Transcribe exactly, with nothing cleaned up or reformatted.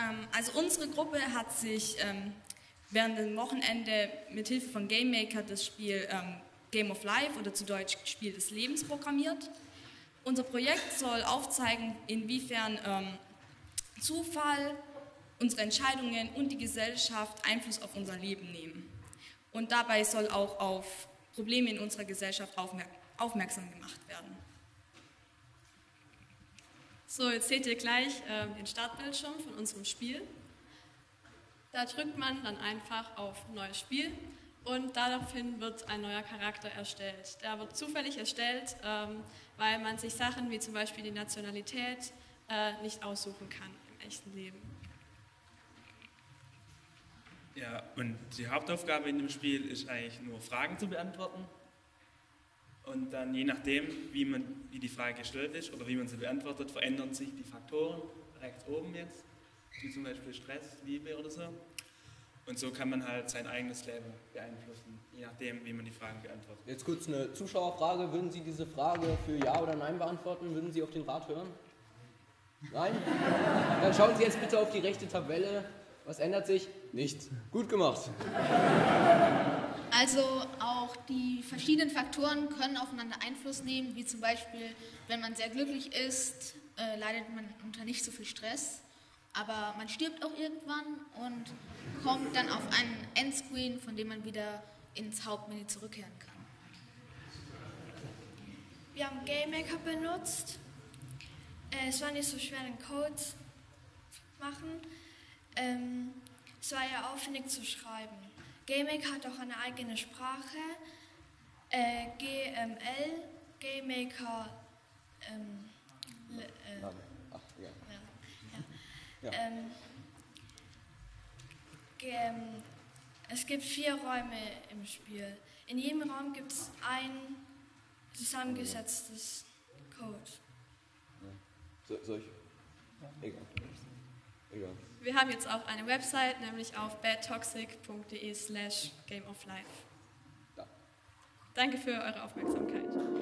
Ähm, also unsere Gruppe hat sich ähm, während dem Wochenende mit Hilfe von GameMaker das Spiel ähm, Game of Life oder zu Deutsch Spiel des Lebens programmiert. Unser Projekt soll aufzeigen, inwiefern ähm, Zufall, unsere Entscheidungen und die Gesellschaft Einfluss auf unser Leben nehmen. Und dabei soll auch auf Probleme in unserer Gesellschaft aufmerk aufmerksam gemacht werden. So, jetzt seht ihr gleich äh, den Startbildschirm von unserem Spiel. Da drückt man dann einfach auf Neues Spiel und daraufhin wird ein neuer Charakter erstellt. Der wird zufällig erstellt, ähm, weil man sich Sachen wie zum Beispiel die Nationalität äh, nicht aussuchen kann im echten Leben. Ja, und die Hauptaufgabe in dem Spiel ist eigentlich nur Fragen zu beantworten. Und dann je nachdem, wie, man, wie die Frage gestellt ist oder wie man sie beantwortet, verändern sich die Faktoren rechts oben jetzt, wie zum Beispiel Stress, Liebe oder so. Und so kann man halt sein eigenes Leben beeinflussen, je nachdem, wie man die Fragen beantwortet. Jetzt kurz eine Zuschauerfrage. Würden Sie diese Frage für Ja oder Nein beantworten? Würden Sie auf den Rat hören? Nein? Dann schauen Sie jetzt bitte auf die rechte Tabelle. Was ändert sich? Nichts. Gut gemacht. Also auch die verschiedenen Faktoren können aufeinander Einfluss nehmen, wie zum Beispiel, wenn man sehr glücklich ist, äh, leidet man unter nicht so viel Stress, aber man stirbt auch irgendwann und kommt dann auf einen Endscreen, von dem man wieder ins Hauptmenü zurückkehren kann. Wir haben GameMaker benutzt. Äh, es war nicht so schwer, den Code zu machen. Ähm, es war ja aufwendig zu schreiben. GameMaker hat auch eine eigene Sprache, äh, G M L, GameMaker, ähm, äh, Ach, ja. Ja, ja. Ja. Ähm, ähm, es gibt vier Räume im Spiel. In jedem Raum gibt es ein zusammengesetztes Code. Ja. So, soll ich? Egal. Egal. Wir haben jetzt auch eine Website, nämlich auf badtoxic punkt de slash game of life. Danke für eure Aufmerksamkeit.